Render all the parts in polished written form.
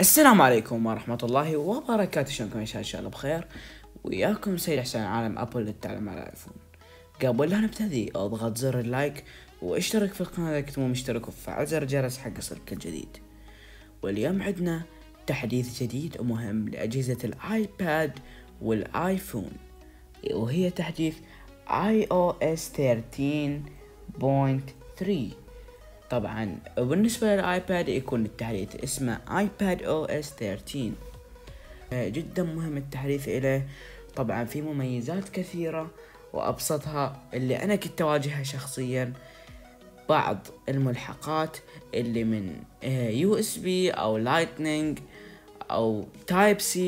السلام عليكم ورحمة الله وبركاته. شلونكم ان شاء الله بخير؟ وياكم سيد حسين عالم ابل للتعليم على الايفون. قبل لا نبتدي اضغط زر اللايك واشترك في القناة اذا كنت مو مشترك وفعل زر الجرس حق يصلك الجديد. واليوم عندنا تحديث جديد ومهم لاجهزة الايباد والايفون، وهي تحديث iOS 13.3. طبعا بالنسبة للآيباد يكون التحديث اسمه iPad OS 13، جدا مهم التحديث إليه. طبعا في مميزات كثيرة وأبسطها اللي أنا كنت أواجهها شخصيا بعض الملحقات اللي من USB أو Lightning أو Type-C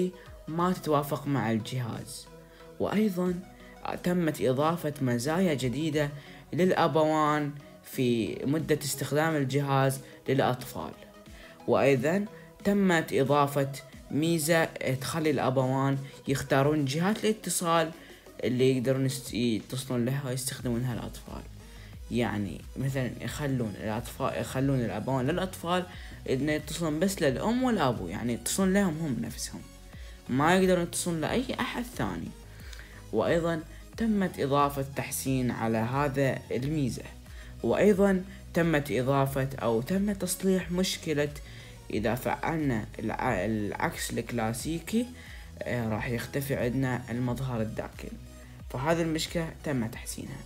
ما تتوافق مع الجهاز. وأيضا تمت إضافة مزايا جديدة للأبوان في مدة استخدام الجهاز للأطفال، وأيضا تمت إضافة ميزة تخلي الأبوان يختارون جهات الاتصال اللي يقدرون يتصلون لها ويستخدمونها الأطفال. يعني مثلا يخلون الأبوان للأطفال إن يتصلون بس للأم والأبو، يعني يتصلون لهم هم نفسهم، ما يقدرون يتصلون لأي أحد ثاني. وأيضا تمت إضافة تحسين على هذا الميزة، وأيضا تمت إضافة أو تم تصليح مشكلة إذا فعلنا العكس الكلاسيكي راح يختفي عندنا المظهر الداخلي، فهذه المشكلة تم تحسينها.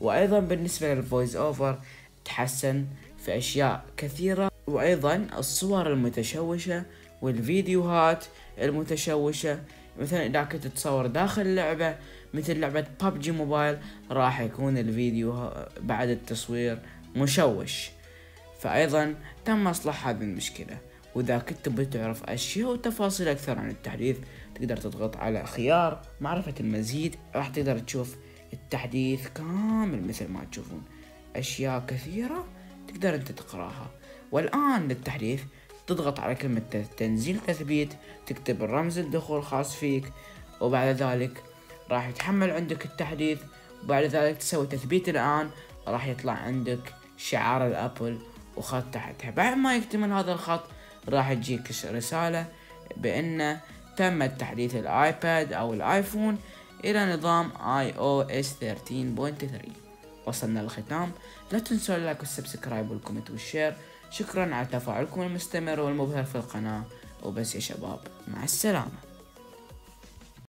وأيضا بالنسبة للفويس أوفر تحسن في أشياء كثيرة، وأيضا الصور المتشوشة والفيديوهات المتشوشة، مثلا إذا كنت تتصور داخل لعبة مثل لعبة PUBG Mobile راح يكون الفيديو بعد التصوير مشوش، فأيضا تم إصلاح هذه المشكلة. وإذا كنت تبي تعرف أشياء وتفاصيل أكثر عن التحديث تقدر تضغط على خيار معرفة المزيد، راح تقدر تشوف التحديث كامل مثل ما تشوفون، أشياء كثيرة تقدر أنت تقراها. والآن للتحديث تضغط على كلمة تنزيل تثبيت، تكتب الرمز الدخول الخاص فيك، وبعد ذلك راح يتحمل عندك التحديث، وبعد ذلك تسوي تثبيت. الآن راح يطلع عندك شعار الأبل وخط تحتها، بعد ما يكتمل هذا الخط راح تجيك رسالة بأن تم تحديث الآيباد أو الآيفون إلى نظام iOS 13.3. وصلنا للختام، لا تنسوا اللايك والسبسكرايب والكومنت والشير. شكرا على تفاعلكم المستمر والمبهر في القناة، وبس يا شباب، مع السلامة.